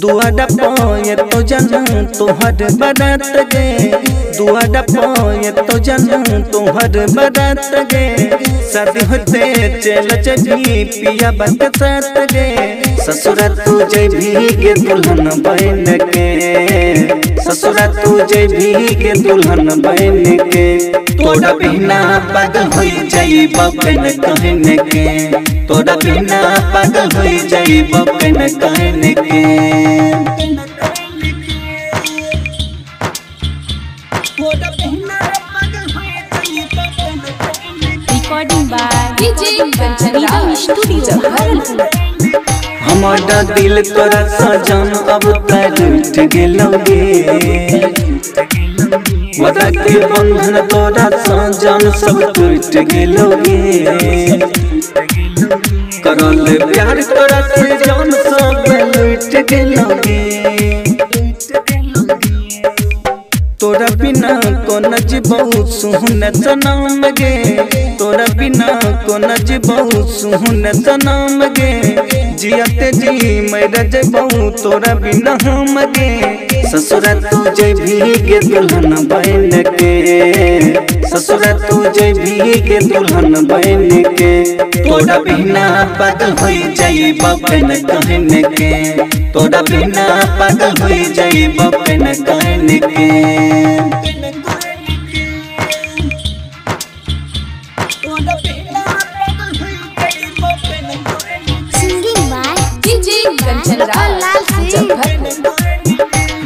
दुआ डपोए तो जनम तुहर बरत गे, दुआ डपोए तो जनम तुहर बरत गे, शादी होते चल चली पिया बत सत गे, ससुर तुझे भीगे दुल्हन बन के, ससुर तुझे भीगे दुल्हन बन के, तोरा बिना पागल हो जाई बबन कहन के, तोरा बिना पागल हो जाई बबन कहन के। हमारा दिल तोरा सजन अब तक उठ गेलौ गे, वदा के बंधन तोरा सजन सब टूट गेलौ गे, करल प्यार तोरा सजन सब लूट गेलौ गे, तोरा बिना कोन जीबौ सुन सनम गे, तोरा बिना कोन जीबौ सुन सनम गे, जियते जी मर जबौ तोरा बिना हम गे, ससुर तुझे भीगे दुल्हन बन के, ससुर तुझे भीगे दुल्हन बन के, तोरा बिना पागल हो जाई बबन कहन के, तोरा बिना पागल हो जाई बबन कहन के।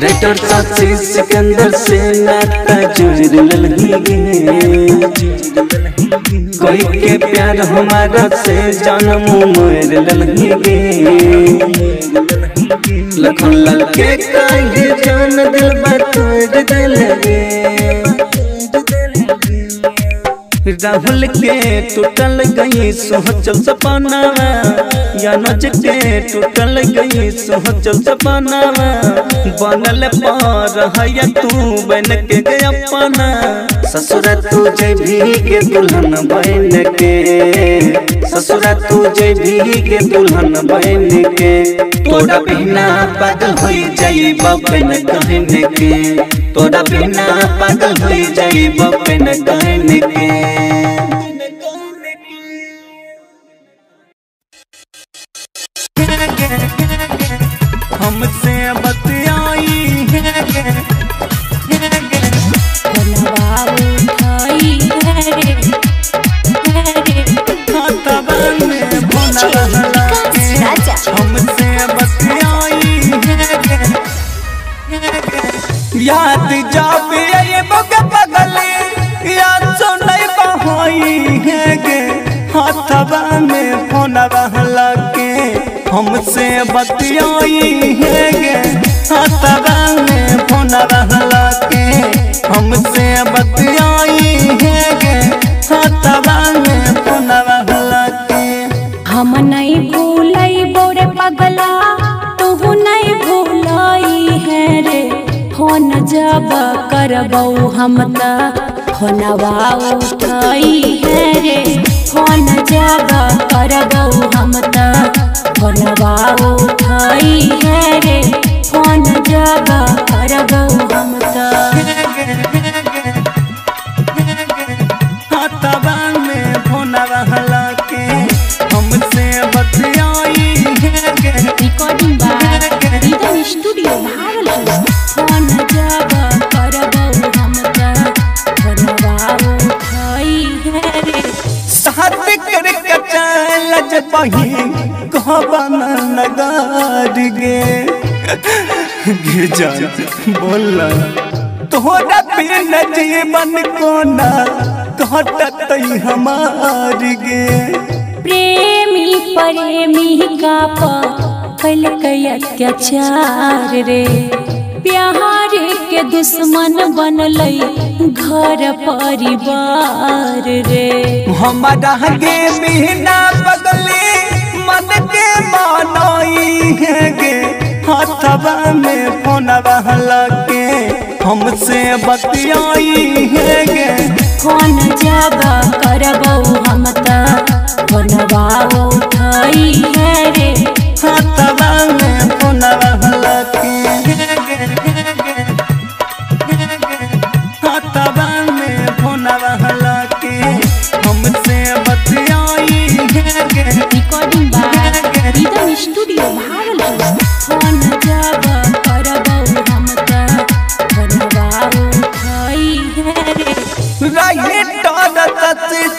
राइटर साक्षी सिकंदर से नाता जुड़ लगी, कोई के प्यार हमारा से जानम मोर ललगी गे, लखन लाल के काहे जान दिल बतोड़ दिल गे, राहुल के टूटल गई सोचल सपनावा, यानज के टूटल गई सोचल सपनावा, बनल पार है तू बन के गया अपना, ससुर तुझे भीगे दुल्हन बन के, ससुर तुझे भीगे दुल्हन बन के, तोरा बिना पागल हो जाई बबन कहन के, तोरा बिना पागल हो जाई बबन कहन के। याद जावे ये बग बगले याद सुनई बहाई है गे, हाथवा में फोनवा लाके हमसे बतियाई है गे, हाथवा में फोनवा लाके हमसे बतियाई है गे, हाथवा में फोनवा लाके। हम नहीं भूलई बोरे पगला तू नहीं भूलई है रे, फोन जब करबौ हम त फोनवा उठाई है रे, फोन जब करबौ हम त फोनवा उठाई है रे, फोन जब करबौ हम त हाथवा में फोनवा लाके हमसे बतियाई है गे। Recording by rhythm studio Bhagalpur. बोला तोहरा बिन जीवन कोना कटतई हमार गे, प्रेमी प्रेमी का पल कया अत्याचार रे, प्यार के दुश्मन बनलई घर परिवार रे, हमारा गे बिना बदले मन के मानई है गे, हाथवा में फोनवा लाके हमसे बतियाई है गे, फोन जब करबौ हम त फोनवा उठा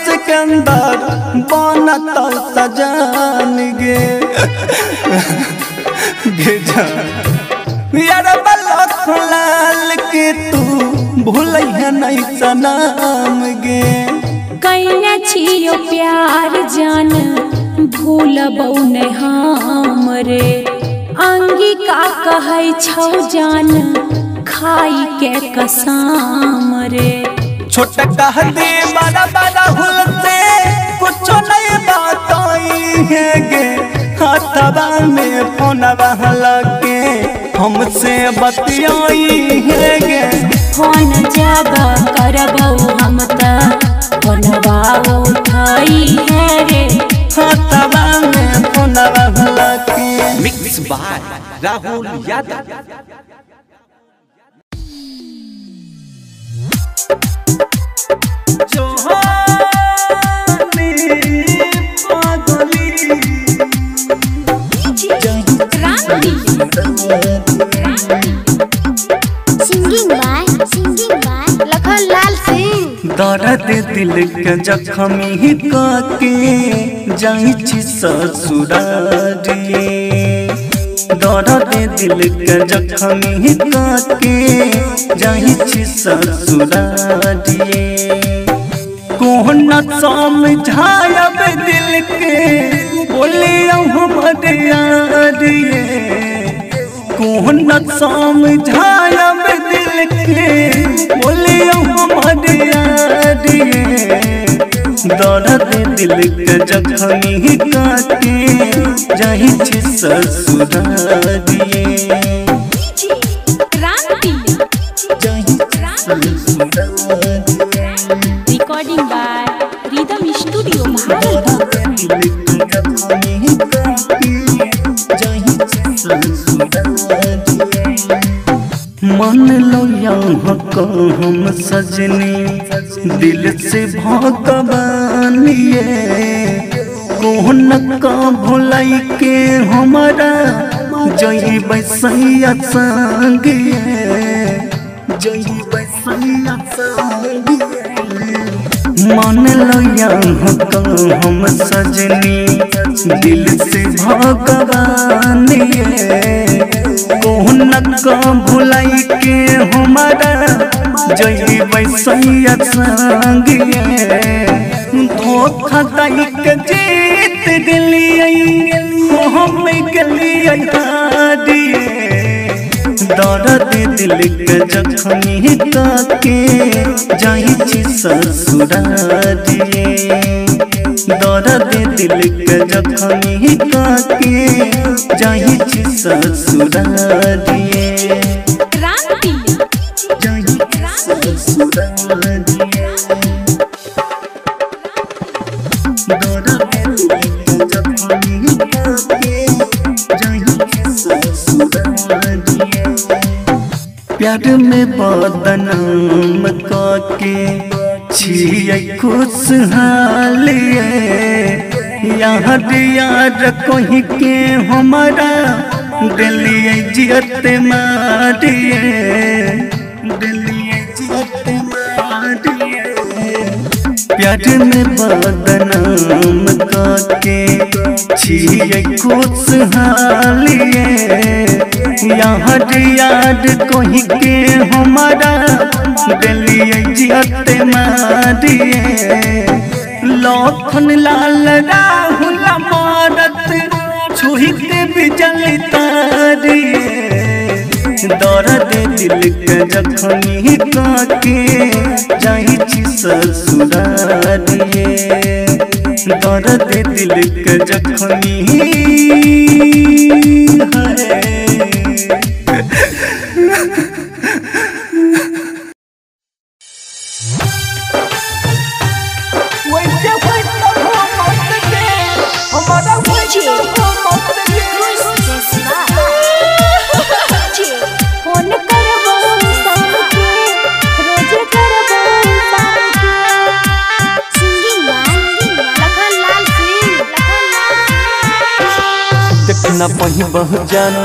सिकंदर बनत सजान गे यार लखन लाल के तू भूलिया नहीं सनम गे कैने छियो प्यार जान भूलबौ नै हम रे अंगी का कहै छौ जान खाई के कसम रे छोटा कह दे बड़ा बड़ा हुलते कुछ नहीं बताइएगे हथवा में फोनवा लगे हमसे बतियाई है गे फोन जब करबो हम त फोनवा उठाई है रे हथवा में फोनवा लगे। Mix by Rahul Yadav. लखन लाल सिंह। दर्द दिल के जख्मी काके जाई छी ससुरारी दर्द दिल के जख्मी काके जाई छी ससुरारी कोन समझायब दिल के बोले हमरे यारिए कोहनत समझायब दिल के बोले हमारे यारिए दर्द दिल के जखनी काटे जाहि छी ससुरारिए जाहि ससुरारिए। रिकॉर्डिंग बाय रिदम स्टूडियो मन लो यहाँ को हम सजनी दिल से भगवानिए कोहन का भुलाई के हमारा जय बसैया संगिए जय बसैया संगिए मन लो यहाँ को हम सजनी दिल से भगवानिए कोहन का भुलाई के हमारा जय बसैया संगिए धोखा दई के जीत गलिए हम गलिए हारिए दर्द दिल के जखनी काके जाई छी ससुरारिए दर्द दिल के जखनी काके जाई छी ससुरारिए जाई ससुरारिए दर्द दिल के जखनी काके जाई छी ससुरारिए। प्यार में बदनाम काके छियै खुशहालिए याद यार कहीं के हमारा दिलिए जियत मारिए दिलिए जियत मारिए प्यार में बदनाम काके छियै खुशहालिए याद याद कहीं के हमारा दिलिए जियत मारिए लखन लाल राहुल मारत छुहि के बिजली तारिए दर्द दिल के जखनी काके जाई छी ससुरारिए दर्द दिल के जखनी है। What? बहुजन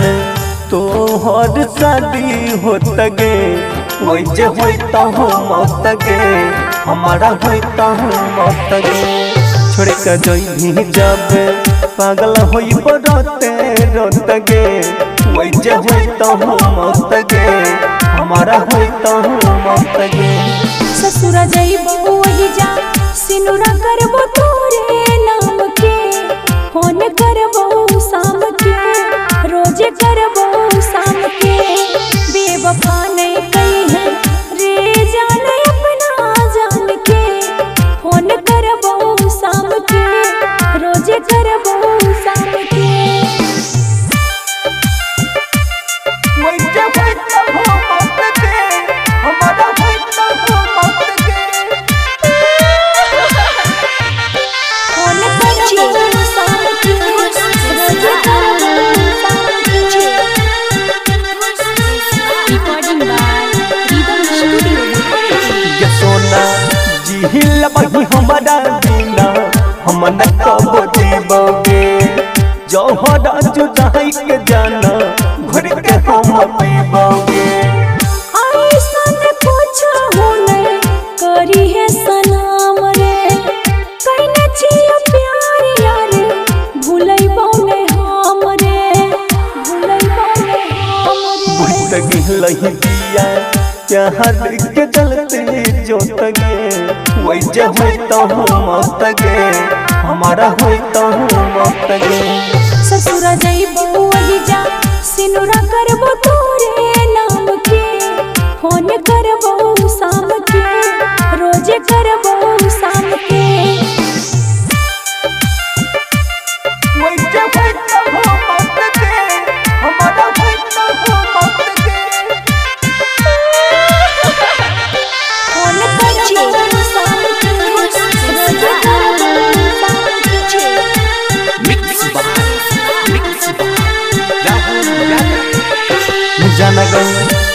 तोहर शादी होत गे वैसे होता हूँ मौत गे हमारा होता हूँ मौत गे छोड़ के जइबी जब पागल होई रोते रोत गे वैसे होता हूँ मौत गे हमारा होता हूँ मौत गे ससुरा जइबो वही जा सिनुरा करबो तोरे नाम के फोन करबो शाम के रोज करबो शाम के बेवफा नहीं कही है रे जाने अपना जान के फोन करबो शाम के रोज करबो शाम के हमारा दीना हम न कब जीवोगे जौहरा जुदाई के जाना घर के हम पीबोगे आइसन पूछो होने करी है सलाम रे कहने छिय प्यार यारे भुलैबो ने हम रे भुलैबो ने हम रे भूत गहलहि पिया क्या हर के चलते जोत गे वैसे होता हूँ मौत गे हमारा होता हूँ मौत गे ससुरा जइबो वही जा सिनुरा करबो तोरे नाम के फोन करबो शाम के रोज करबो शाम के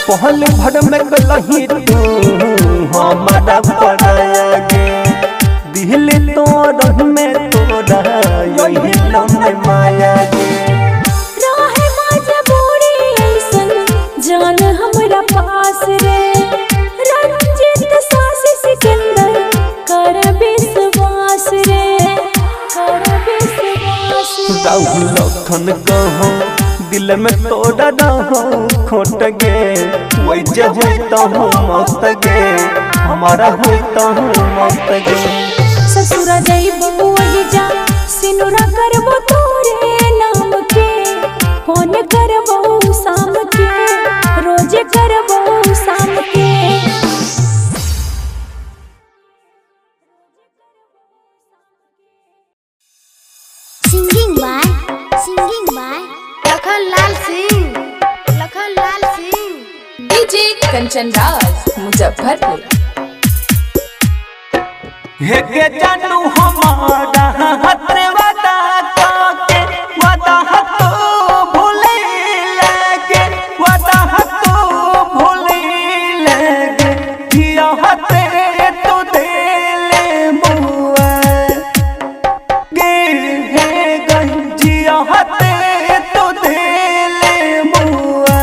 पहल भर में कलही तू हमारा पराया गे दिल तो रह में तोरा यही लम माया गे राह माजा बूढ़ी ऐसन जान हमरा पास रे रंजित सास सिकंदर कर विश्वास रे कर विश्वास राहुल लखन कहो दिल में तोड़ा खोट गे वैसे होता हूँ मौत गे हमारा होता हूँ मौत गे ससुरा जइबो वही जा सिनुरा करबो तोरे नाम के फोन करबो शाम के रोज करबो शाम के singing by Lakhan Lal Singh DJ Kanchan Raj Muzaffarpur हे के जानू हमारा हतरे वादा के वादा तो भूले लगे वादा तो भूले लगे जिया हते तो दे ले मुआ गे हे गंजिया हते तो दे ले मुआ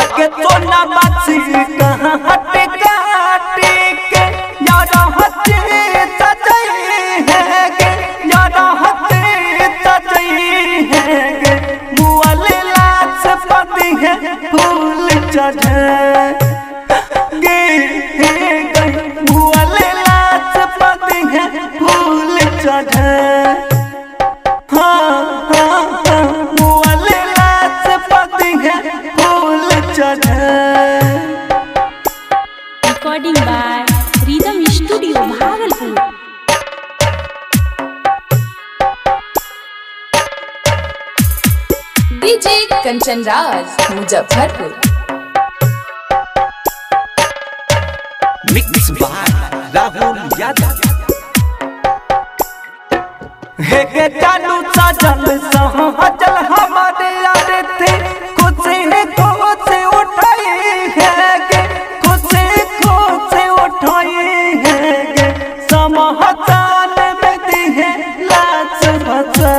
आके तो ना बासी कहाँ हटे काटे के यारा हटे तजई है गे यारा हटे तजई है गे मुआले लाच पति है भूल चढ़े गे है गे मुआले लाच पति है भूल चढ़े recording by rhythm studio Bhagalpur DJ Kanchan Raj Muzaffarpur mix by Rahul Yadav हे के चालू सा जल सहजल हमारे यार थे कुछ ही कुछ समाचार में दी है लाच भचा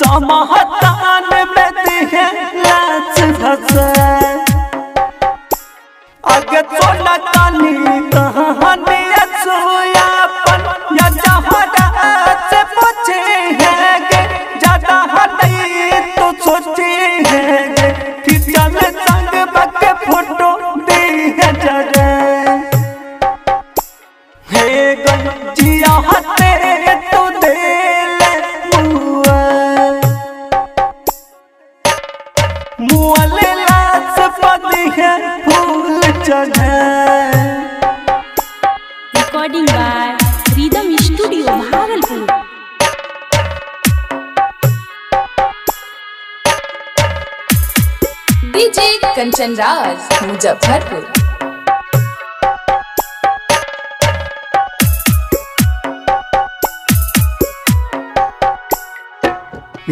समहतान में दिहे लाच फसे अगर तोला तानी तहानी असूयापन या जहरा से पूछे है के ज्यादा नहीं तो सोचे है के फिर चल संग बक फोटो दी है जरे हे गंजिया तेरे तो दे मुआले लास पदी है फूल चढ़े। Recording by rhythm studio Bhagalpur. DJ Kanchan Raj Muzaffarpur.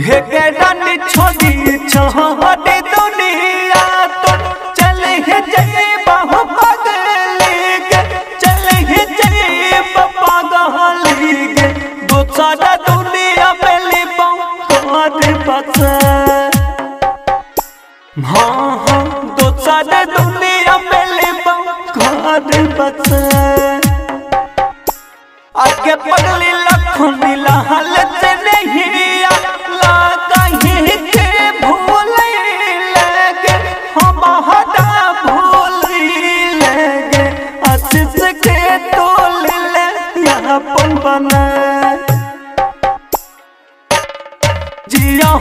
हे गड़ानी छोड़ी छोड़ी दुनिया तो चले ही जाए बहु पगली के चले ही जाए पगली के दूसरा दुनिया में लिपाऊं तुम्हारे पास हाँ दूसरा दुनिया में लिपाऊं तुम्हारे पास आगे पगली लखन लाल चले ही जिया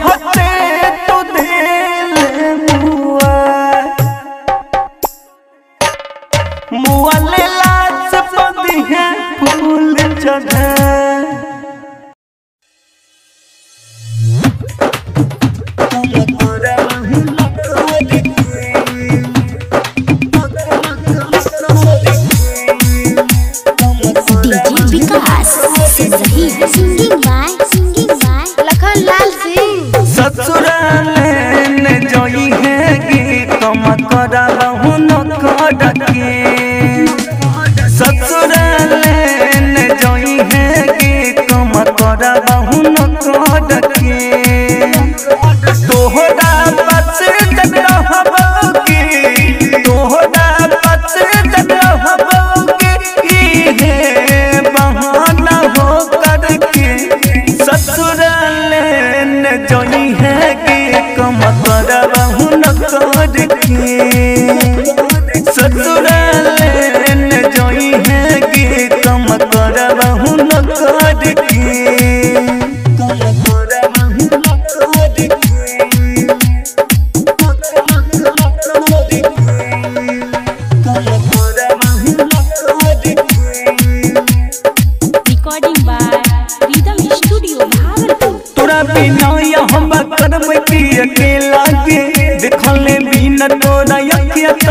हते तो दिल मुआ ले लाज बंदी है फूल चढ़े लखन लाल सिंह ससुराल में जोई है गीत करबहु न करके ससुराल में जोई है गीत करबहु न करके तोहरा पास तक रहब की तोहरा पास तक रहब की ये बहाना हो करके ससुराल न जोई है कि कम करबहु न करके ससुराल न जोई है कि कम करबहु न करके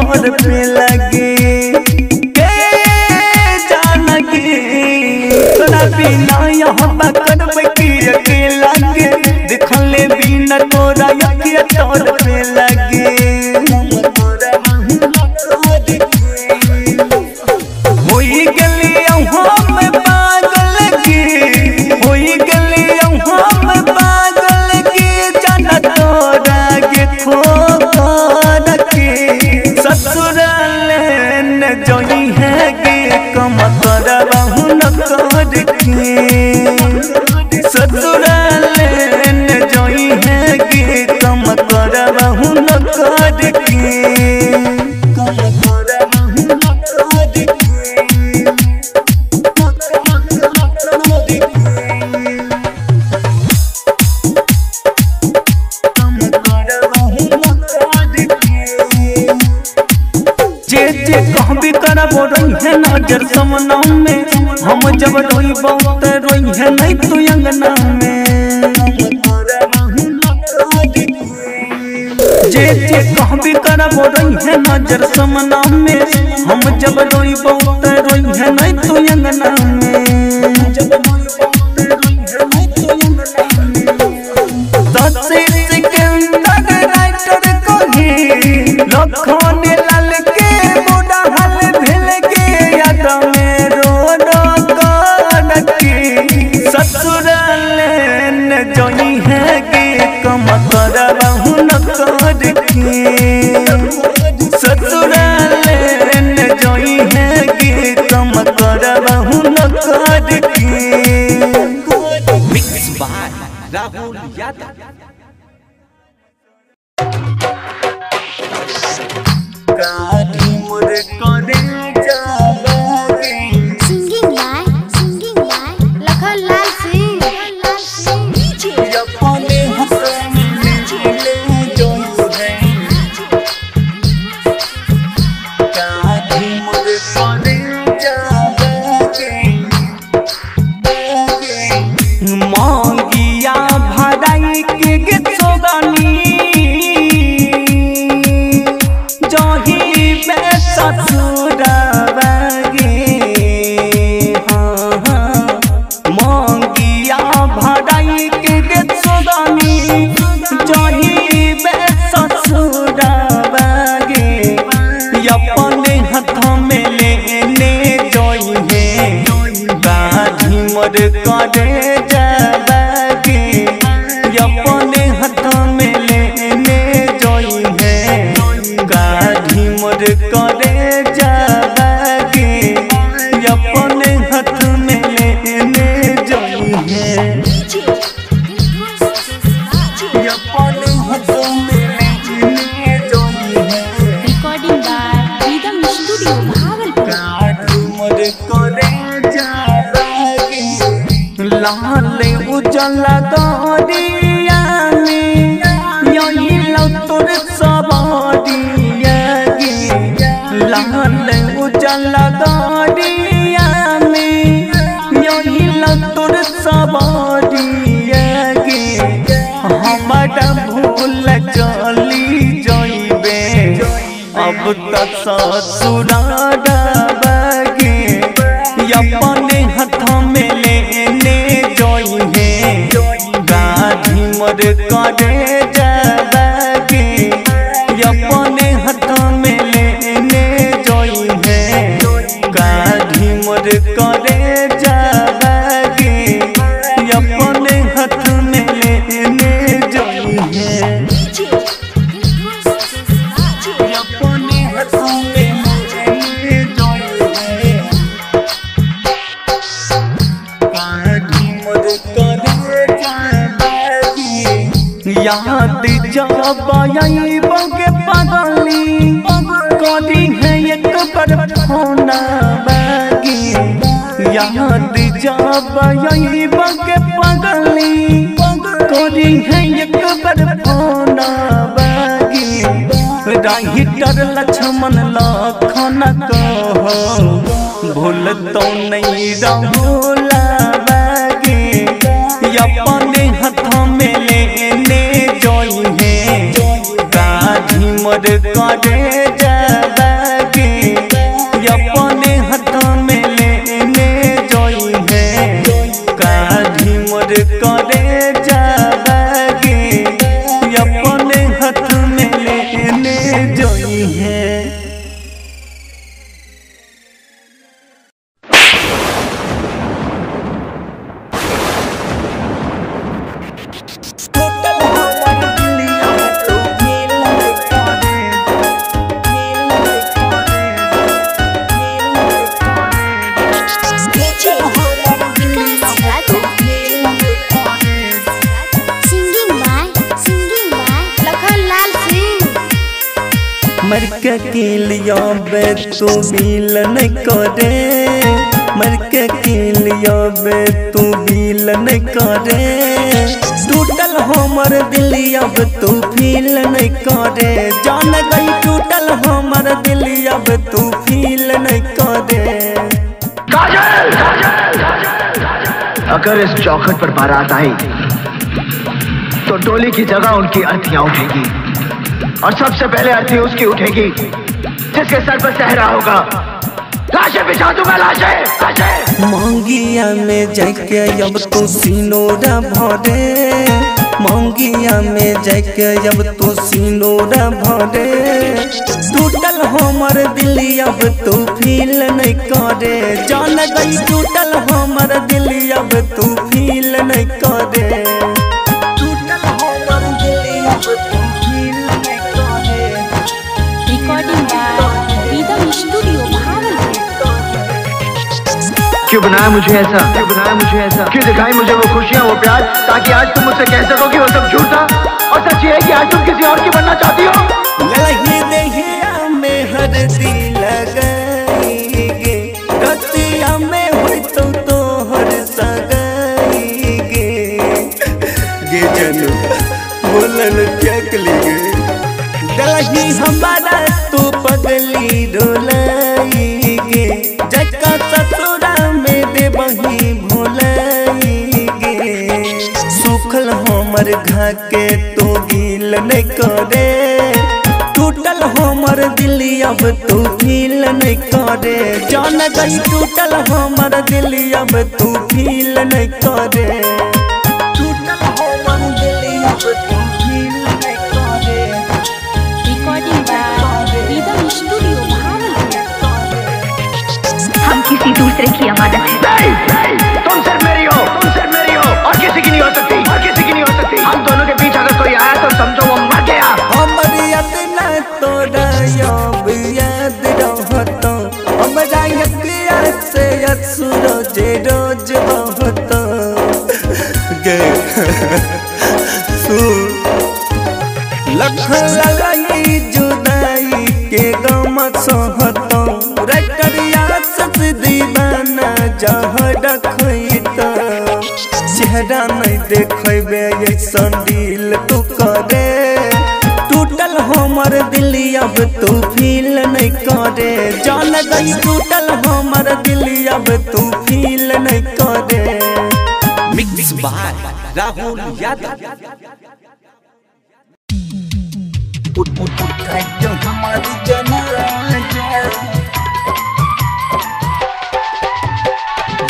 तोर पे लगे जानकी तोरा बिना यहाँ करब की अकेला के देखले बिना तोरा अखिया तोर पे लगे होई गली हम पागल की होई गली हम पागल की जान तोरा के खो ससुराल न जोई है कि कम करबहु न करके ससुराल न जोई है कि कम करबहु न करके नजर समना में हम जब रोई बहुत रोई है नहीं तो अंगना में जे जे कहबी करब रोई है नजर समना में हम जब रोई बहुत रोई है नहीं तो अंगना में दस सेकंड तक राइटर कही लखन लाल के बूढ़ा ससुराल जोई है कि के ससुरा लेने जोई है कि तुम करबहु न कर के। Mix by Rahul Yadav. लाल उजला दरिया में यही लौतुर सबरिया गे। लाल उजला दरिया में यही लौतुर सबरिया गे। हमारा भूल चली जाइबे अब तक ससुरा डबगे। अपने हाथ में लेने करे जाके अपने हाथ में लेने जोई है। गाढ़ी मोर करे जाके अपने हाथ में लेने जोई है। अपने हाथ में लेने जोई है। गाढ़ी मोर करे जाके याद जब आइबो के पगली करी है एक बार फोना बागी। याद जब आइबो के पगली करी है एक बार फोना बागी। राइटर लक्ष्मण लखन कहो भूल तो नहीं रहूला बागी। अपने हाथ में लेने करे जाके अपने हाथ में लेने जोई है। काढ़ी मोर करे जाके अपने हाथ में लेने जोई है। मरके के लिया बे तू बील नहीं करे। मरके के लिया बे तू बील नहीं करे। टूटल हमर दिलिया बे तू फील नहीं करे। जान गई टूटल हमर दिलिया बे तू फील नहीं करे। काजल अगर इस चौखट पर बारात आई तो डोली की जगह उनकी अर्थियां उठेगी और सबसे पहले अर्थी उसकी उठेगी जिसके सर पर सहरा होगा। लाशे बिछा दूंगा लाशे लाशे। मांगिया में जाके अब तू सिनोरा भरे। मांगिया में जाके अब तू सिनोरा भरे। टूटल हमर दिली अब तू फील नहीं करे। जान गई टूटल हमर दिली अब तू फील नहीं करे। टूटल हमर दिली अब तू फील नहीं करे। क्यों बनाया मुझे ऐसा, क्यों बनाया मुझे ऐसा, क्यों दिखाई मुझे वो खुशियाँ वो प्यार, ताकि आज तुम मुझसे कह सको कि वो सब झूठ था और सच ये है कि आज तुम किसी और की बनना चाहती हो। लगी नहीं हमें हर दिल लगाएंगे, गलती हमें हुई तो हर सगाएंगे, ये जानू बोलन क्या करेंगे, लगी हमारा तो पगली डोलाएंगे, जगका सतुरा में दे बही भोलाएंगे, सुखल हमर घाके तो गील नहीं करे, टूटल हमर दिली अब तू गील नहीं करे, जान गई टूटल हमर दिली अब तू गील नहीं करे, टूटल हमर दिली अब तू गील नहीं करे। Recording by rhythm studio Bahawalpur. हम किसी दूसरे की अमानत है, तुम सिर्फ मेरी हो, तुम सिर्फ मेरी हो और किसी की नहीं हो सकती, और किसी की नहीं हो सकती। हम दोनों के बीच अगर कोई आया तो समझो वो मर गया। तोड़ा याद याद रहता हमरा यकिया से यत्सु रोजे रोज बहता गे सु लखन लगाई जुदाई के गम सहता रकरिया से दीवाना जह रखता चेहरा नहीं देखबे ऐसा दिल तू करे हमार दिल अब तू फील नहीं करे जान गई टूटल हमार दिल अब तू फील नहीं करे। Mix by Rahul Yadav. उठ उठ ट्रैक्टर हमारी जनरा लखन लाल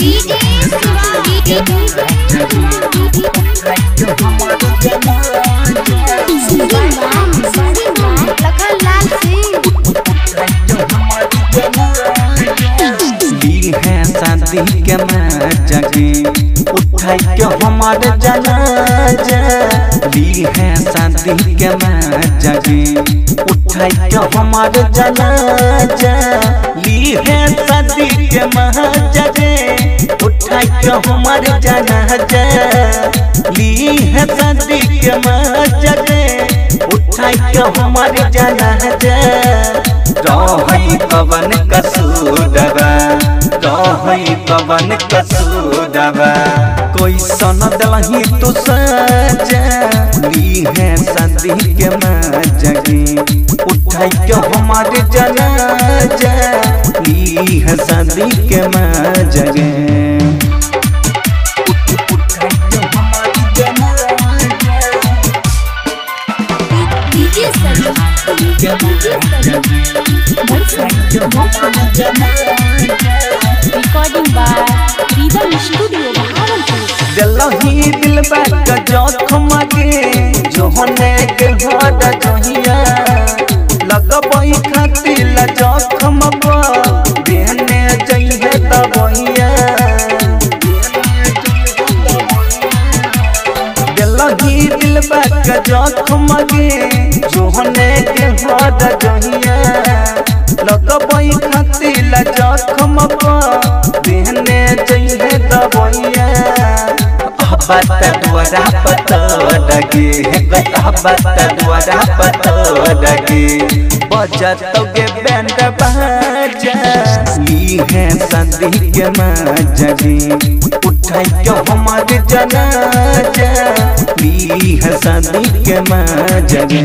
सिंह दिन है शादी के मजा के उठाई क्यों हमारे जनाजा दिन है शादी के मजा के उठाई क्यों हमारे जनाजा ली है शादी के मजा के उठाई क्यों हमारे जनाजा ली है शादी के मजा के उठाई क्यों हमारे जनाजा रोही पवन कसूरवा रोही पवन कसूरवा कोई सोना दलही तू सजा ली है शादी के मजा के उठाई क्यों हमारे जनाजा ली है शादी के मजा के recording by rhythm studio Bhagalpur. दिलही दिलबा का जोखम के जोहने के हद कहिया लगबई खातिर ला जोखम पर देने चाहिए तबहिया दिलही दिलबा का जोखम के जोहने के हद जहिया लगबई खातिर ला जखम पर देहने जइहे दबैया अहबत द्वारा पता लगे अहबत द्वारा पता लगे बजतोगे बैंड बाजा ली है शादी के मजा के उठाई क्यों हमारे जनाजा ली है शादी के मजा के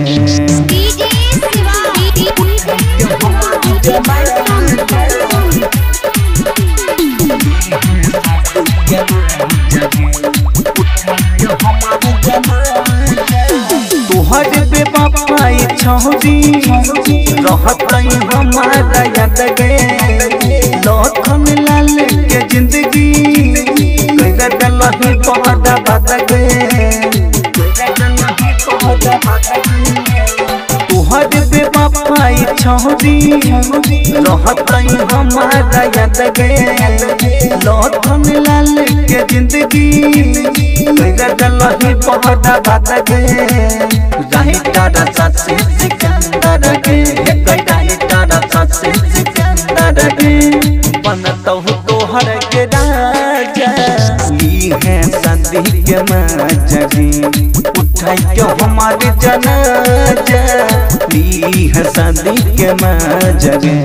तोहर पे बापा छौरी रहत हमारा याद गे लखन लाल के जिंदगी कह दल पौधा बद गे तोहर पे बापा छौरी रहत हमारा याद गे लखन लाल के जिंदगी लही पौधा बात गे राही तारा सासे सिकंदर गे कई राही तारा सासे सिकंदर गे बनतहु तोहर के के मजरी उठाइयो हमारे जनाजा ली है शादी के मजरी।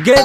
दिल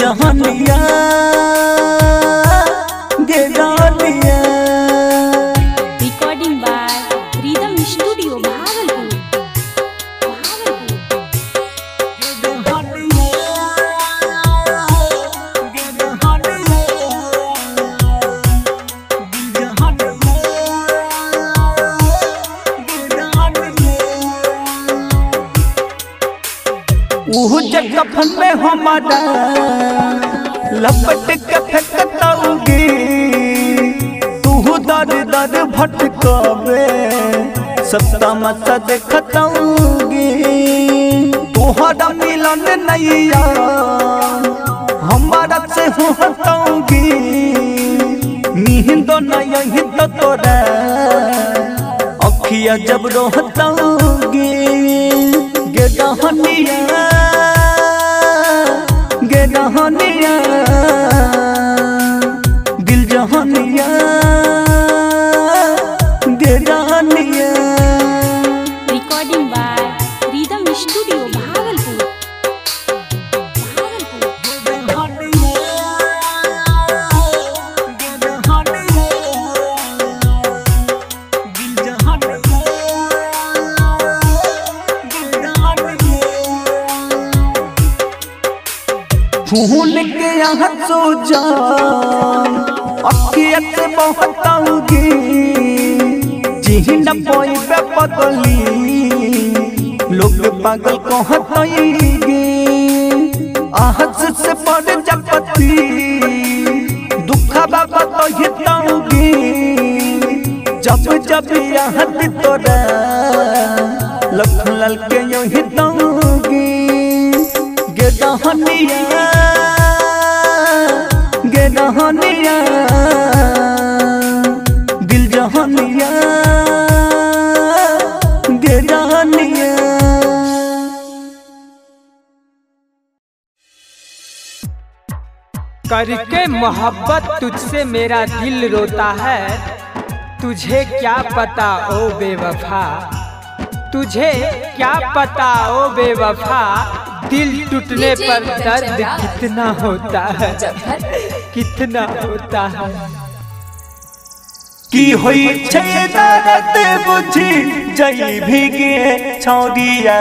जा जहनिया गेदलिया। Recording by rhythm studio Bhagalpur. उह जग कफन में हमारा लपट के फेंकताऊंगी, तू दर दर भटकावे सत्ता मत देखताऊंगी। तुहरा मिलन नैया हमारा से होताऊंगी, नींदो न यहीं तो तोरा अखिया जब रोहताऊंगी। गेदहनिया गेदहनिया दिल जहनिया गेदहनिया। Recording by rhythm studio Bhagalpur. फूल के यहाँ सो जा अखियत बहताऊंगी, चिन्ह पोई पे पतली लोग पागल कहतईगी। आहस से पड़ जपती दुखबा बतौगी, जब जब यहाँ तोरा लखन लाल के यही दऊंगी। गेदहनिया गेदहनिया दिल जहनिया गेदहनिया। करके मोहब्बत तुझसे मेरा दिल रोता है, तुझे क्या पता ओ बेवफा, तुझे क्या पता ओ बेवफा, दिल टूटने पर दर्द कितना होता है, कितना होता है। की होई दर्द बुझी जई भी गे छोड़िया,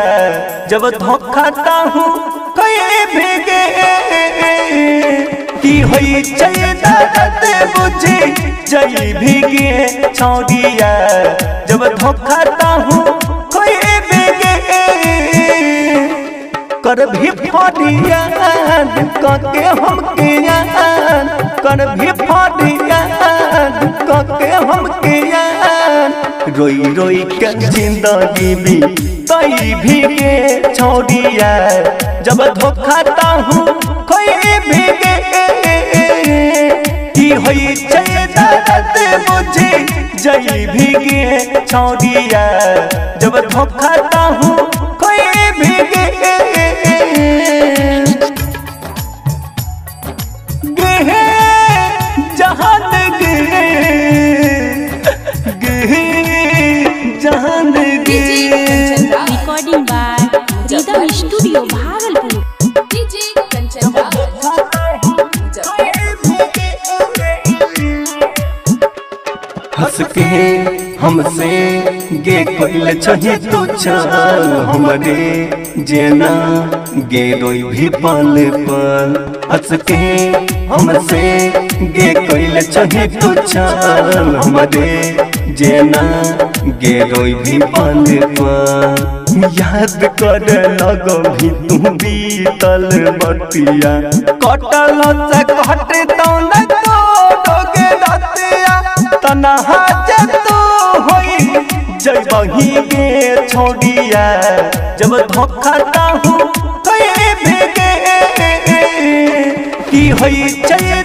जब धोखाता हूँ कहीं भी गे। की होई दर्द बुझी जई भी गे छोड़िया, जब धोखाता हूँ कहीं भी गे। कर भी फरियाद कके हमके याद, कर भी फरियाद कके हमके याद, रोई रोई के जिंदगी भी तई भी गे छोड़िया, जब धोखाता हूँ कोई भी गे। की होई दर्द बुझी जई भी गे छोड़िया, जब धोखाता हूँ कोई भी गे। Recording by rhythm studio Bhagalpur. हंस के हमसे गे कोइल छही तू चाल, हमरे जेना गे रोई भी पल पल। हंस के हमसे गे कोइल छही तू चाल, हमरे जेना गे रोई भी पल पल। याद कर लगो भी तू बीतल बतिया, कटल से कटता न तोड़ोगे रतिया, तन्हा जब तू होई जबही गे छोड़िया, जब धोखाता हूँ कहीं भी गे। की होई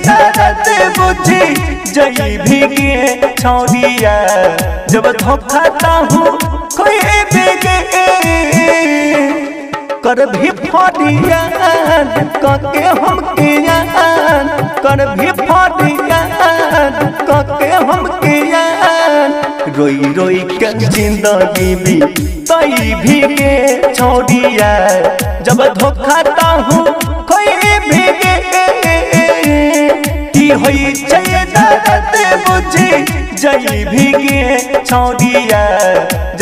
दर्द बुझी जई भी गे छोड़िया, जब धोखाता हूँ कहीं भी गे। कर भी फरियाद कके हमके याद, कर भी फरियाद कके हमके याद, रोई रोई के जिंदगी भी तई भी गे छोड़िया, जब धोखाता हूँ कोई भी गे। होई दरद मुझे जली भीगे छौदिया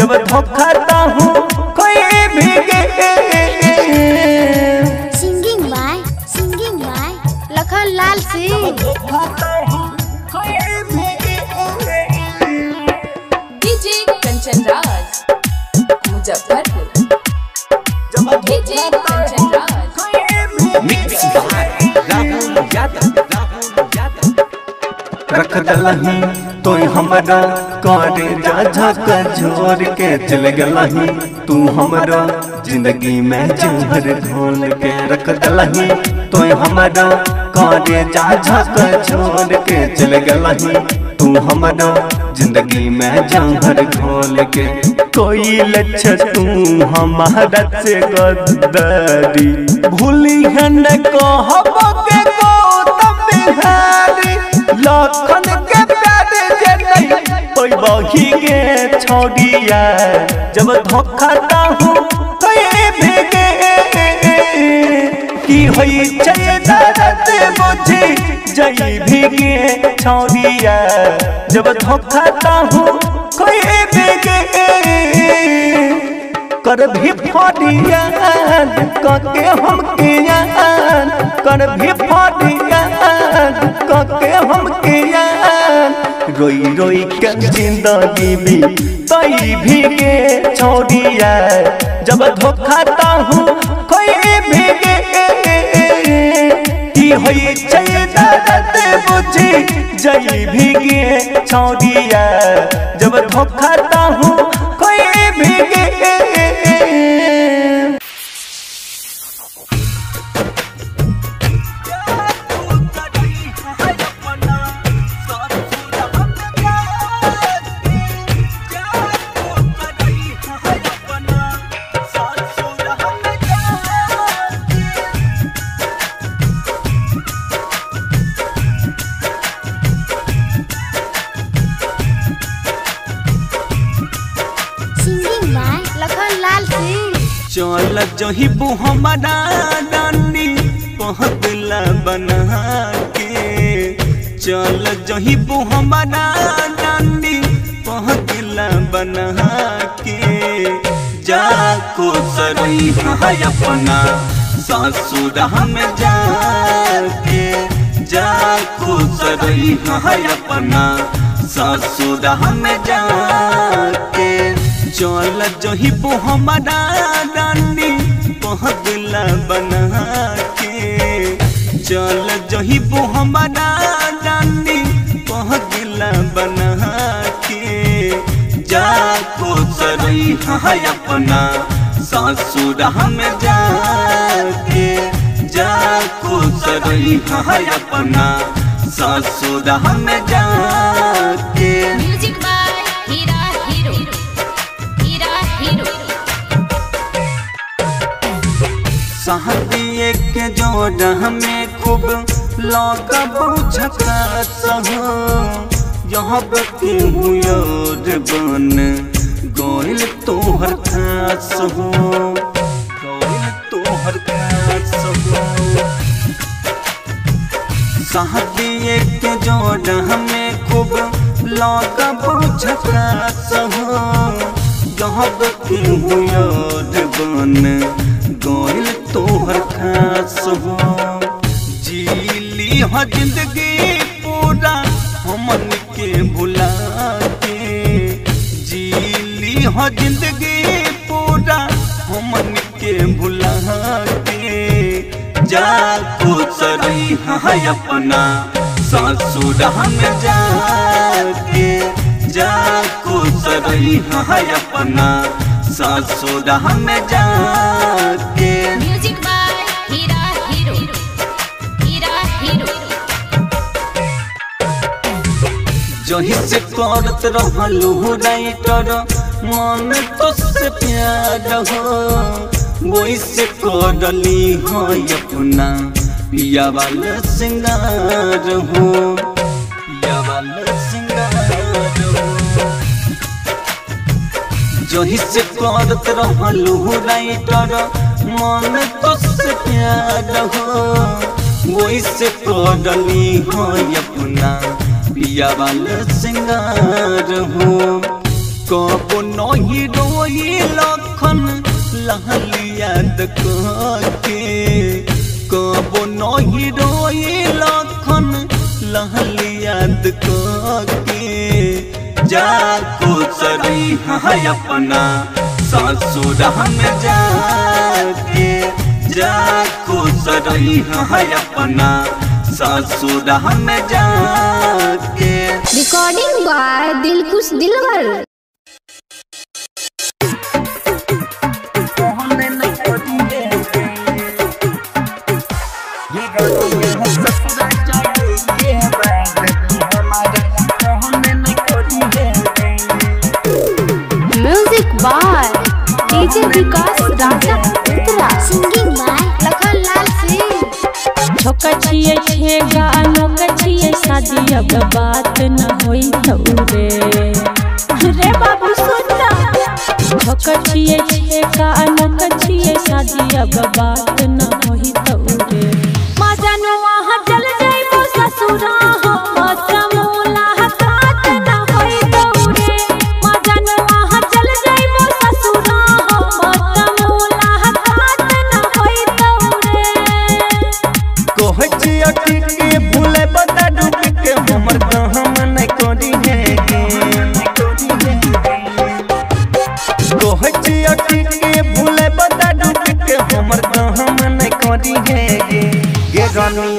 जब धोखाता हूँ कोई भीगे। Singing by Lakhan Lal Singh. रख दलही तो हमरा करे झका झोर के चल गलही तू हमरा जिंदगी में झूर घोल के। रख दलही तो हमरा करे झका झोर के चल गलही तू हमरा जिंदगी में झूर घोल के। कोई लक्ष्य तू हमारा से गद्दारी भूली है न कहब के गौतम बिहारी लखन के प्यार जलई कोई बही के छोड़िया जब धोखाता हूँ कोई भीगे। की होई छे दरद मुझे जई भीगे छोड़िया जब धोखाता हूँ कोई भीगे। कर भी याद कके हमके याद कर भी याद कके हमके याद रोई रोई के जिंदगी भी तई भीगे छोड़िया जब धोखाता हूँ कोई भीगे। की होई छे दरद मुझे जई भीगे छोड़िया जब धोखाता हूँ कोई भीगे। चल जोही बुहमरा डानी पहतला बना के चल जोही बुहमरा डानी पहतला बना के जा को सरई है अपना ससुर में जाके जा को सरई है अपना ससुर में जाके। चल जोही बुहमरा डानी पहतला बना के चल जोही बुहमरा डानी पहतला बना के जा को सरई है अपना ससुर में जाके जा को सरई है अपना ससुर में जाके। सहदिए के जोड़ हमें खूब लौका झका यहाँ बकी हुयोर बन गोइल तोहर खास हो गोइल तोहर खास हो। सहदिए के जोड़ हमें खूब लौका झका यहाँ बकी हुयोर बन गोइल तोहर खास हो। जीली हो जिंदगी पूरा हमन के भुला के जीली हो जिंदगी पूरा हमन के भुला के जा को सरई है अपना ससुर में जाके जा को सरई है अपना ससुर में जाके। म्यूजिक बाय हीरा हीरो जोही से करत रहलू राइटर मन तो से प्यार हो वही से करली हो अपना पिया वाला सिंगार हो पिया वाला सिंगार हो। जोही से करत रहलू राइटर मन तो से प्यार हो वैसे करली हो अपना पिया वाला सिंगार हो। कबो नहीं रोई लखन लाल याद करके, कबो नहीं रोई लखन लाल याद करके। जाको सरी है अपना ससुराल में जाके, जाको सरी है अपना ससुराल में जाके। Recording by Dilkhush Dilwar. Vikas Raja Putra singing by Lakhan Lal Singh. छोका छिए छे गानो कछिए शादी अब बात न होई तौरे रे बाबू सुनना। छोका छिए छे गानो कछिए शादी अब बात न होई तौरे। माजनो वहां चल जाई वो ससुरा हो माता मोला हकात न होई तौरे। माजनो वहां चल जाई वो ससुरा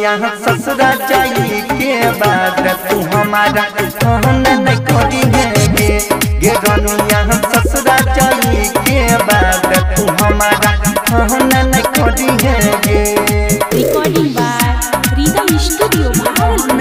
यहाँ ससुरा चाहिए के बाद तू हमारा कहन नहीं करी है। ये रानू यहाँ ससुरा चाहिए के बाद तू हमारा कहन नहीं करी है। रिकॉर्डिंग बाय रिदम स्टूडियो महाराज।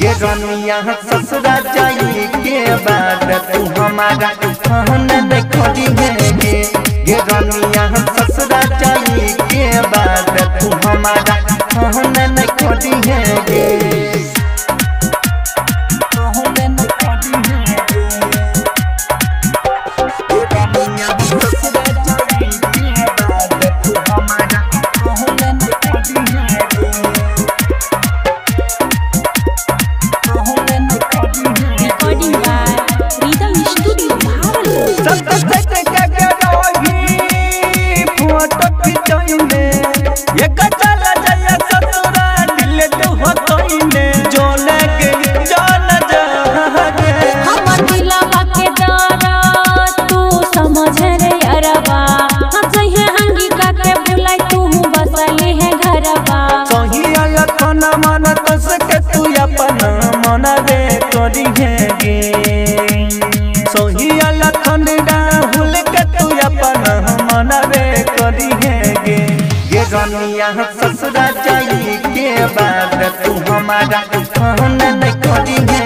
ये रानू यहाँ ससुरा चाहिए के बाद तू हमारा कहन नहीं करी है। ये रानू यहाँ ससुरा चाहिए के बाद तू हमारा कहन नहीं करी है। यहाँ ससुरा चाहिए के बाद तू हमारा कहन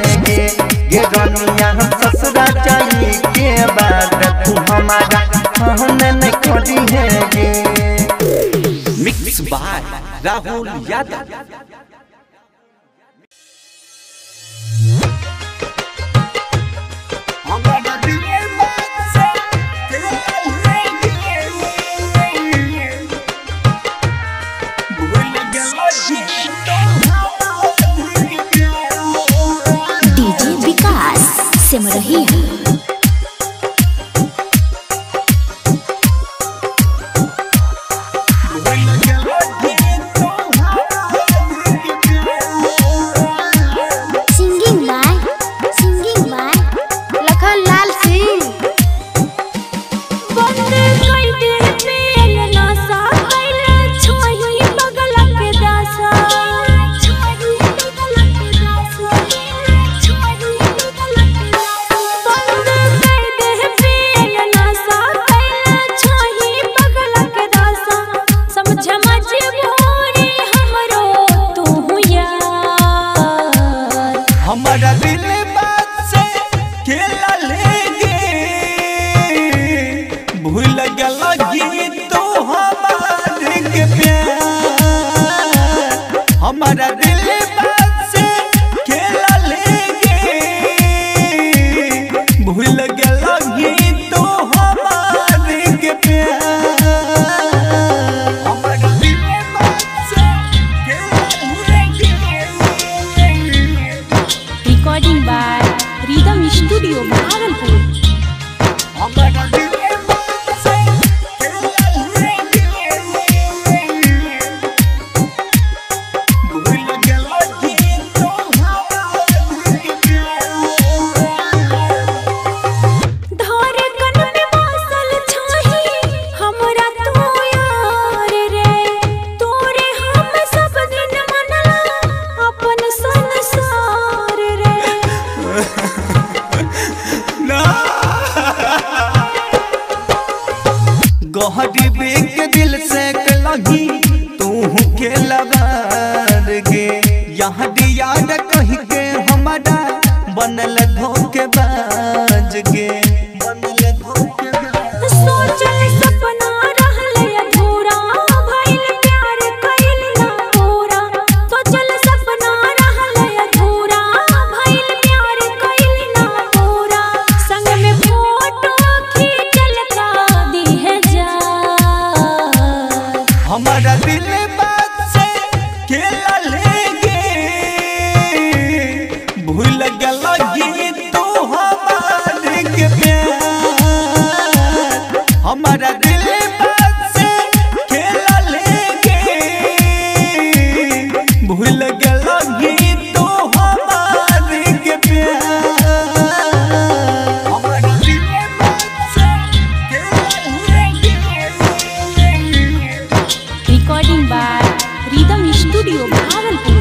नहीं करी है। ये रानू यहाँ ससुरा चाहिए के बाद तू हमारा कहन नहीं करी है। Mix by Rahul Yadav. हमारा दिल बात से खेला लेगी, भूल गला गीत तो हमारे के प्यार। हमारा दिल बात से खेला लेगी, भूल गला गीत तो हमारे के प्यार। स्टूडियो भागलपुर। गहरी बेक दिल से लगी तू के लगार गे, यहाँ दिया कही के हमारा बनल धोखेबाज गे। हमारा दिल बात से खेला लेगी, भूल गला गीत तो हमारे के प्यार। हमारा दिल बात से खेला लेगी, भूल गला गीत तो हमारे के प्यार। स्टूडियो भागलपुर।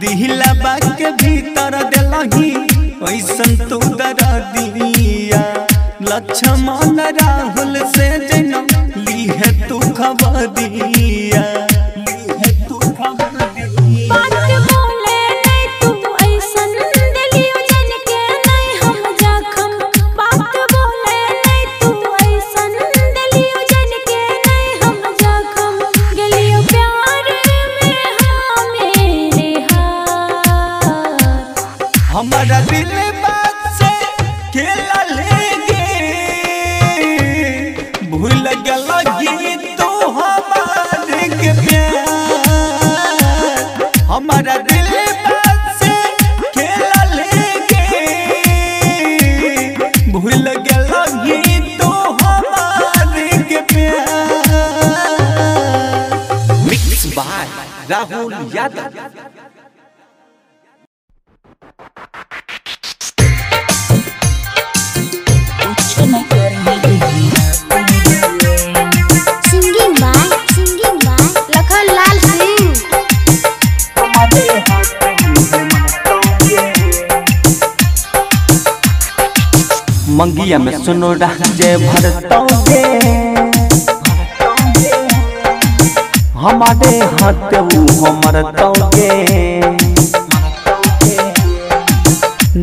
दिलवा के भीतर दिलही ऐसन तू दरा दिया, लक्ष्मण राहुल से जन्म ली है तू खबर दिया। हमारा दिल बात से खेला लेगी, भूल गला गीत तो हमारे के प्यार। हमारा दिल बात से खेला लेगी, भूल गला गीत तो हमारे के प्यार। Mix by Rahul Yadav. मंगिया में सुनो जय भरतौगे, हमारे हाथ मरतौगे।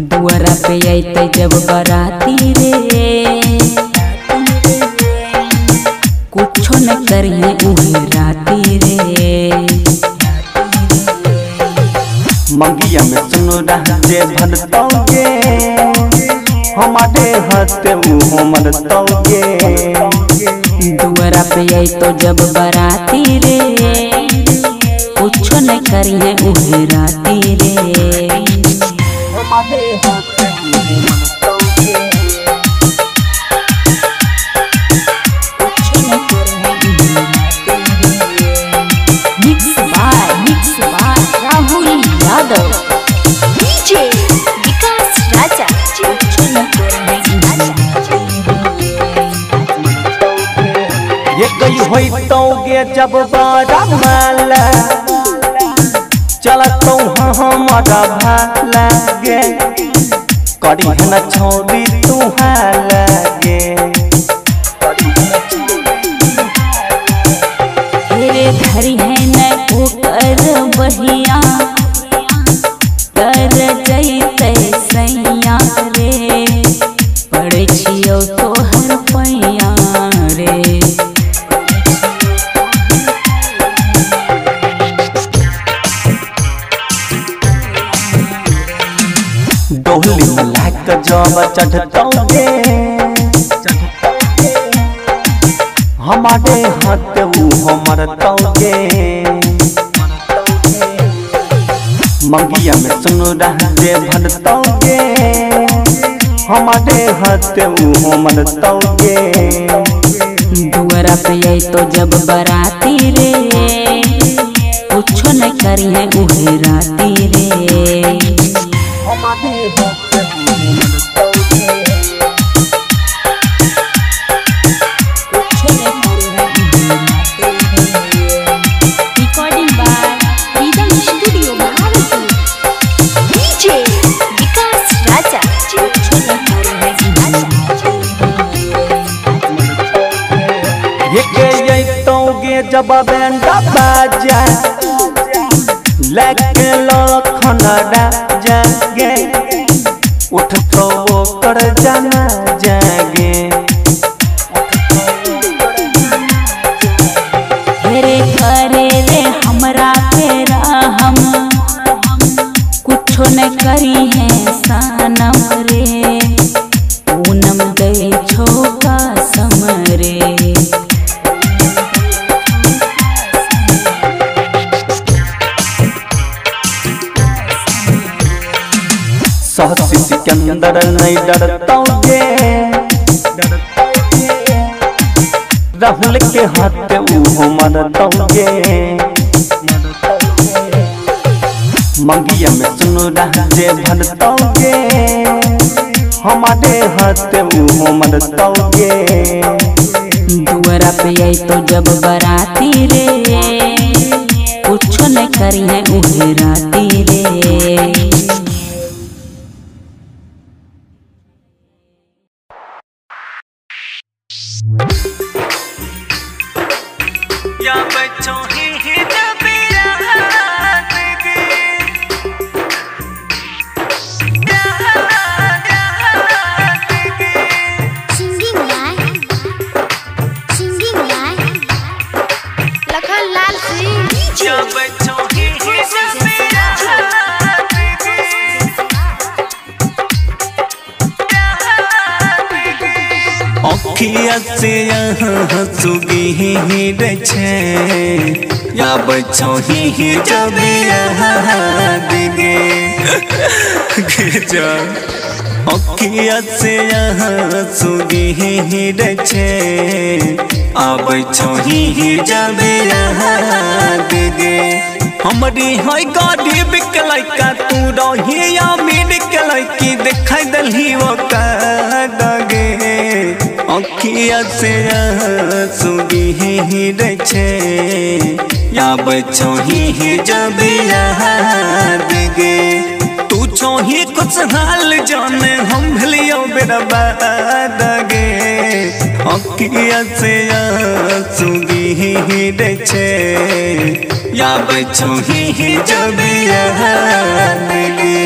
दुआरा पे आते जब बराती रे, कुछ न करिए उन्हें राती रे। मंगिया में सुनो जय भरतौगे, हमारे हाथ मरतौगे। दुआरा पे आई तो जब बराती रे, कुछ न करिए उहे राती रे। हमारे हाथ मरतौगे, कुछ न करिए उहे राती रे। मिक्स बाय गई होई तौगे जब बड़ा माला चलत हमारा भाला गे कड़ी न छोड़ी तुहारा गे तेरे घर है न ओकर बहिया कर जैते सैया रे पड़े छियो तोहर पैया रे। डोली में लाग जब चढ़तौगे हमारे हाथ ऊ हमर तौगे मंगिया में सुनरा दे भरतौगे हमारे हाथ ऊ हमर तौगे दुआरा पे आई तो जब बराती रे कुछ न करी है उहे राती रे जब बैंडा बाजा लखे लखन राजा गे उठ तो वो कर जाना जागे हेरे करे रे हमरा फेरा हम कुछ न करी है सनम रे पूनम दे छोका समरे सहसी सिकंदर नहीं डरतौगे राहुल के हाथ ऊहो मरतौगे मंगिया में सुनरा जे भरतौगे हमारे हाथ ऊहो मरतौगे दुआरा पे आई तो जब बराती रे कुछ न करी है उहे राती रे। से यहाँ सुगी हिर आब छोही जब यहाँ दीदी हमारी है गरीब के लड़का तू रही अमीर के लड़की देखा दलही दगे अखिया से यहाँ सुगी हिर आब छोही जब यहाँ दीदी चोही कुछ हाल जाने हम भलियो बर्बाद गे अखिया से सुगी हिरे छे या बचोही जब याद गे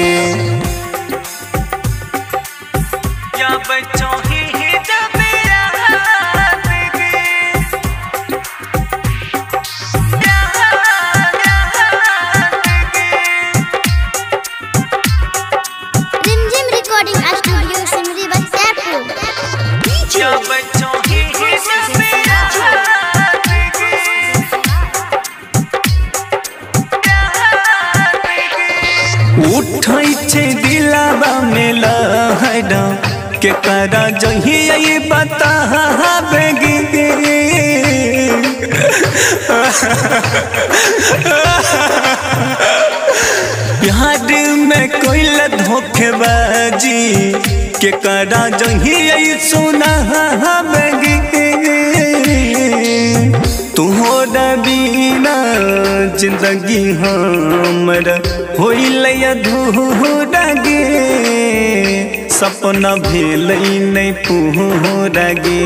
या बचोही जब याद गे के करा जही बता बिहार में कोइल धोखेबाजी के करा जही सुना बेगी तू हो डबीना जिंदगी हमरा होइलै अधूरा गे, सपना भेलै नै पूरा गे।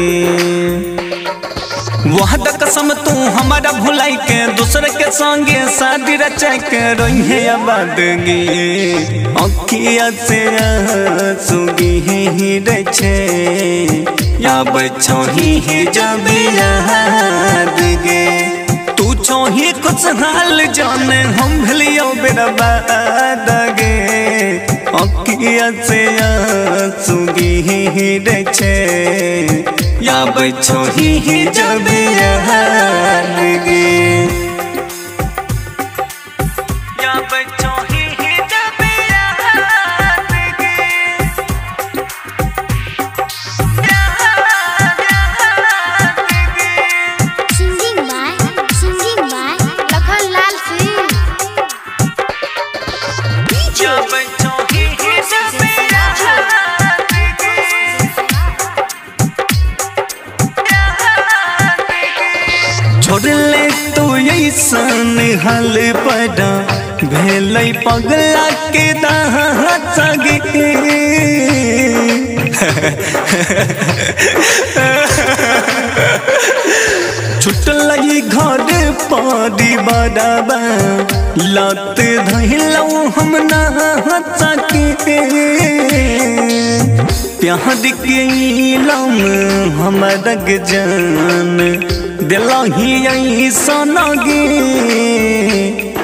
वादा कसम तू हमारा भुलाई के दूसरे के संगे शादी रचा के रही आबादगी, अखिया से सुगी ही रचे या बच्चों ही जब याद गे। तू छो ही खुशहाल जाने हम भलियो बर्बाद गे, अखिया से सुगी ही रचे या बच्चो ही जब याद गे। या बच्चो ही जब याद गे, याद गे। Singing by Lakhan Lal Singh. छोड़ले तू ऐसन हाल पर भेलै पगला के दासा गे। छुटल घर परिवार लत धैलौ हम नाचा के, प्यार के इलम हमारा जान दिलाही सनगे,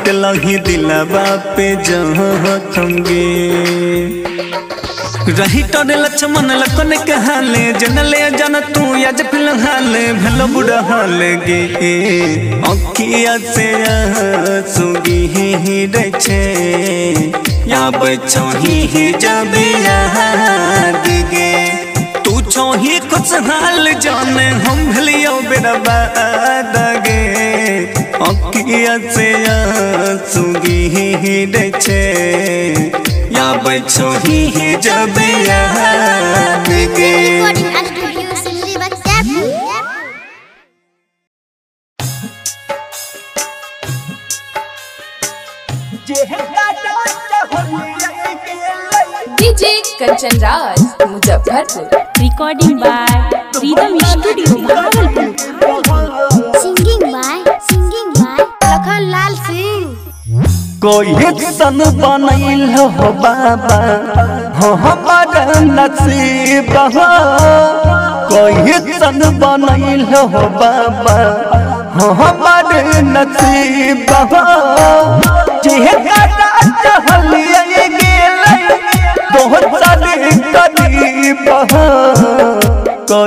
दिलाही दिलवा पे जहंगे। रही तो लक्ष्मण लखन के हाले जनले जन तू आज फिलहाल भलो बुरा हाल गे, अखिया से सुगी ही रचे या बच्चो ही जब याद गे। तू छो ही खुशहाल जाने हम भलियो बर्बाद गे, अखिया से सुगी ही रचे या बच्चो ही जब याद गे। DJ Kanchan Raj Muzaffarpur. Recording by freedom studio Bhagalpur. Singing by Lakhan Lal Singh. कोई सन बनैल हो बाबा हो हमार नसीब हो, कोई सन बनैल हो बाबा हो हमार नसीब हो।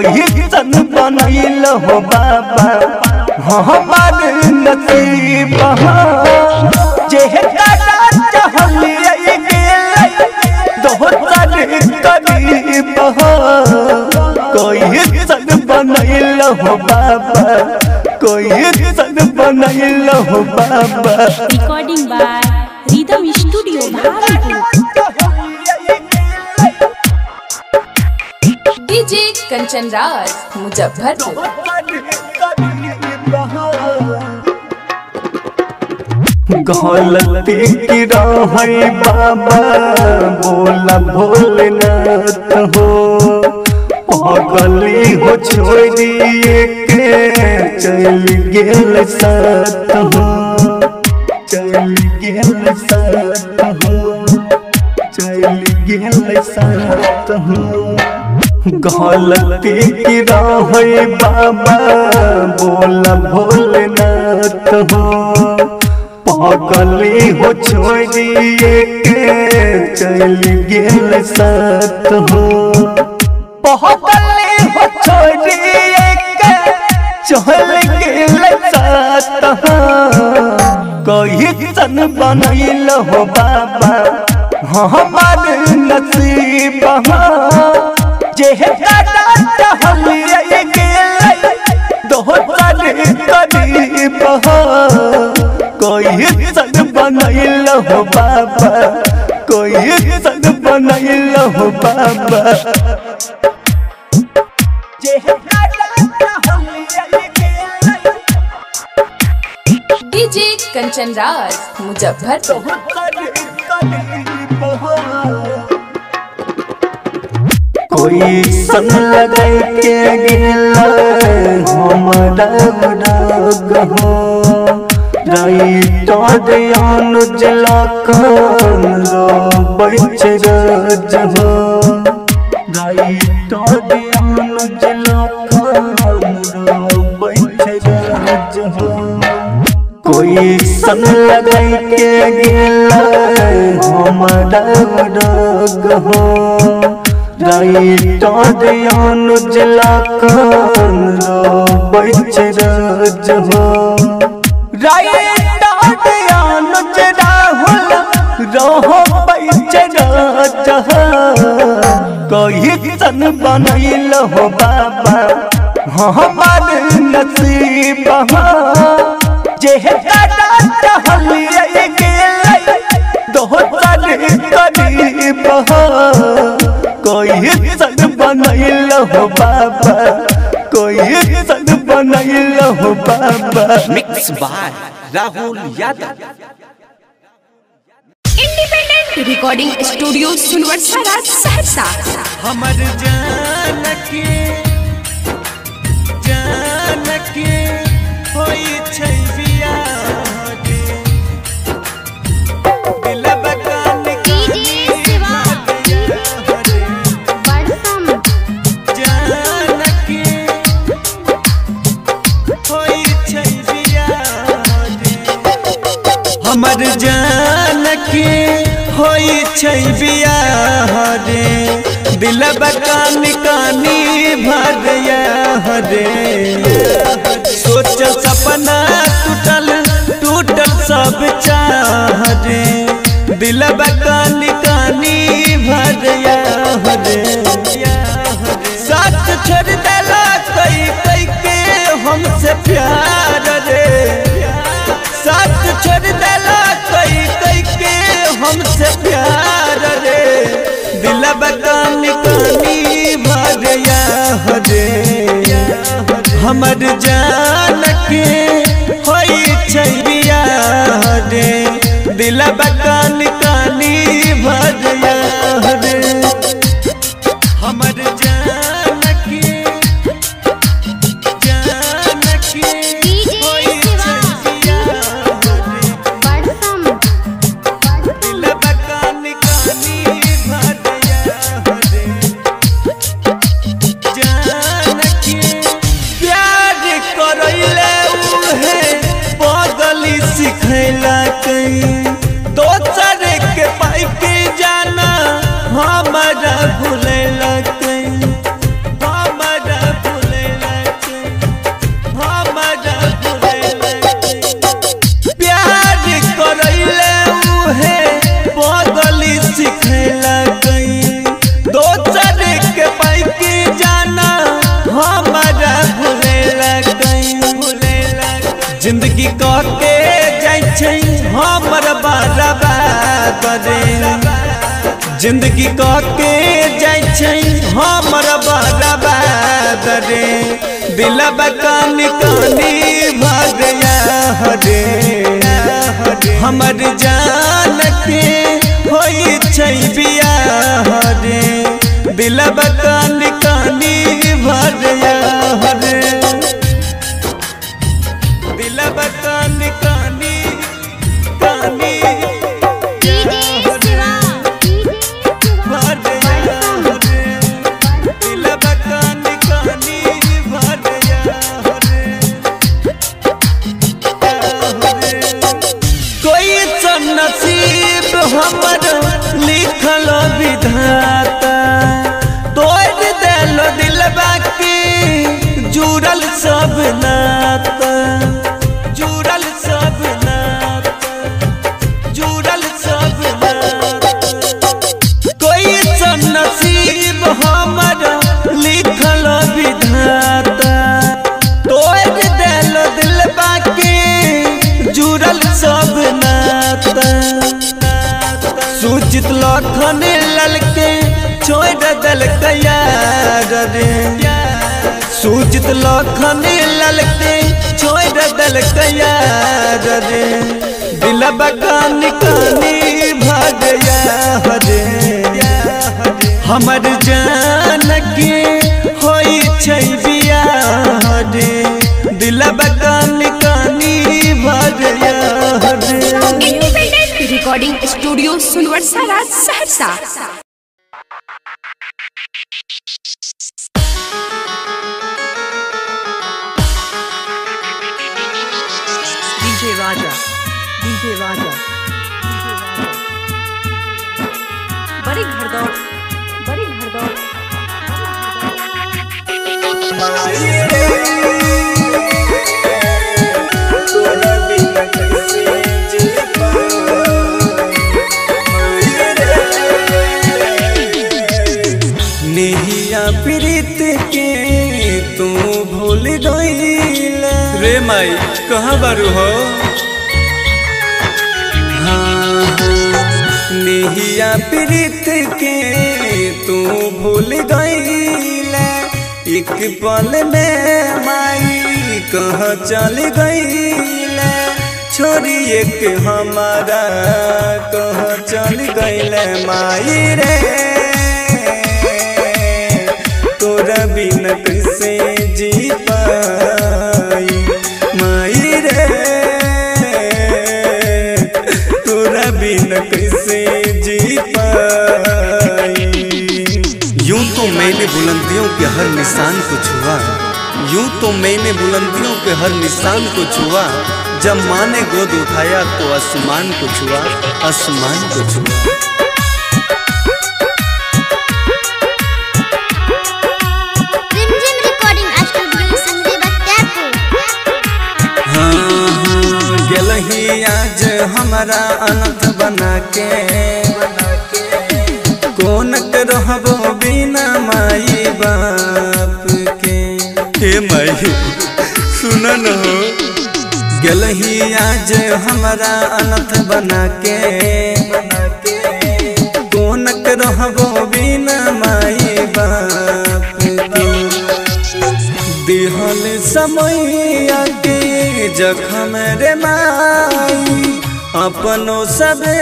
कोई सन बनैल हो बाबा हो हमार नसीब हो, कोई सन बनैल हो बाबा, कोई सन बनैल हो बाबा। Recording by rhythm studio Bhagalpur. DJ Kanchan Raj Muzaffarpur. गलती की रही बाबा बोला भोलनाथ हो, पगली हो छोड़ी के चल गेल साथ हो, चल गेल साथ हो, चल गेल साथ हो। गलती की रही बाबा बोला भोलनाथ हो, पगली हो छोड़ी के चल गेल साथ हो, पगली हो छोड़ी के चल गेल साथ हो। कोई सन बनैल हो बाबा हो हमार नसीब हो, कोई सन बनैल हो बाबा, कोई सन बनैल हो बाबा। कंचन राज मुजफ्फरपुर। कोई सन लगाई के गिनला हम गहो रही तो ध्यान लखन बच जहो रही तो ध्यान लखन बच जहो। कोई सन लगाई के गिनला हम गहो राई तो ध्यान लखन बच जहो राई तो ध्यान राहुल रहो बच जहो। कही सन बनैल हो बाबा हमार नसीब जेहे हो बाबा कोई सद बनैल हो बाबा। Mix by Rahul Yadav independent recording studio Sunwarsara Saharsa. हमर जान के होई छै हमर जान के होई छै बियाह रे दिलबा कान कानी भरया रे। सोच सपना टूटल टूटल सब चाह रे दिलबा कान कानी भरया रे। साथ छोड़ देला कई कई के हमसे प्यार रे साथ छोड़ देला कई कई के हमसे प्यार रे दिलबा कान कानी भरया रे। हमर जान के होई छै बियाह रे दिलबा कान कानी भरया रे। हमर जिंदगी कहते हमर बराबर जिंदगी कहते हमर बराबर दिलबा कान कानी भरया रे। हमर जान के होई छै बियाह रे दिलबा कान कानी भरया रे। दिलबा कान कानी कानी भरया रे दिलबा कान कानी भरया रे। कोई सन नसीब हमर लिखल विधाता तोड़ देलो दिलबा के जुड़ल सब नाता सूचित लखन लाल के छोड़ दल यार रे सूचित लखन लाल के छोड़ दल चल तैयार रे, दिलबा कानी कानी भागया रे, हमर जान के होई छै बियाह रे, दिलबा कानी कानी भागया रे। Independent recording studio Sunwarsa Raj Saharsa. राजा बड़ी घरदौड़, बड़ी नेहिया प्रीत के तू भूल गई रे माई, कहाँ बारू हो नेहिया प्रीत के तू भूल गईला, एक पल में माई कहाँ चल गईला, छोरी एक हमारा कहाँ चल गईला माई रे, तोरा बिना कैसे जी पाई माई रे, तोरा बिना कैसे बुलंदियों के हर निशान को छुआ, यूं तो मैंने बुलंदियों के हर निशान को छुआ, जब माँ ने गोद उठाया तो आसमान को छुआ, आसमान को छुआ। हाँ गलही आज हमारा अनंत बना के, कौन करहबो बिना माई बाप के, हे माई सुन न हो, गलही आज हमारा अनथ बना के, कौन करहबो बिना माई बाप के, देहल समैया के जखम रे माई, अपनों सबे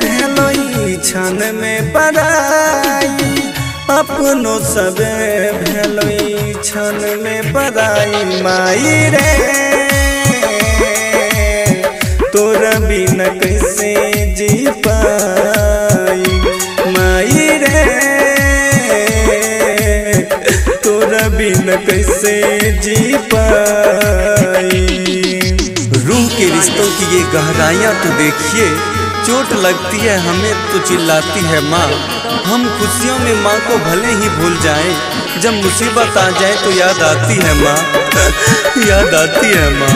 भेलोई छन में पराई, अपनों सबे भेलोई छन में पराई माई रे, तोरा बिना कैसे जी पाई माई रे, तोरा बिना कैसे जी पाई। रूह के रिश्तों की ये गहराइयाँ तो देखिए, चोट लगती है हमें तो चिल्लाती है माँ, हम खुशियों में माँ को भले ही भूल जाएं, जब मुसीबत आ जाए तो याद आती है माँ, याद आती है माँ।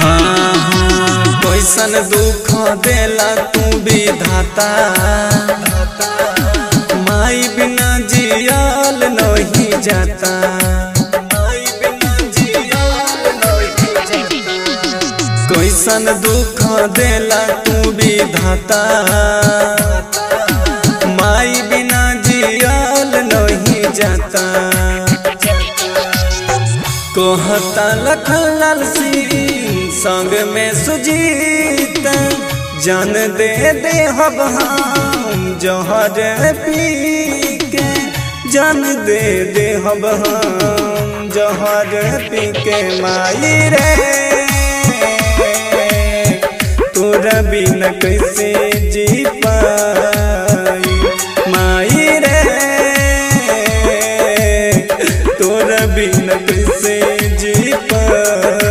हाँ हाँ कैसन दुख देला तू विधाता, माई बिना जियाल नहीं जाता, माई बिना जियाल नहीं जाता, कैसन दुख देला तू विधाता, माई बिना जियाल नहीं जाता, कहता लखन लाल सिंह संग में सुजीता, जान दे हम जहर पी के, जान दे हम जहर पी के माई रे, तोरा बिना कैसे जी पाई माई रे, तोरा बिना कैसे जी पाई।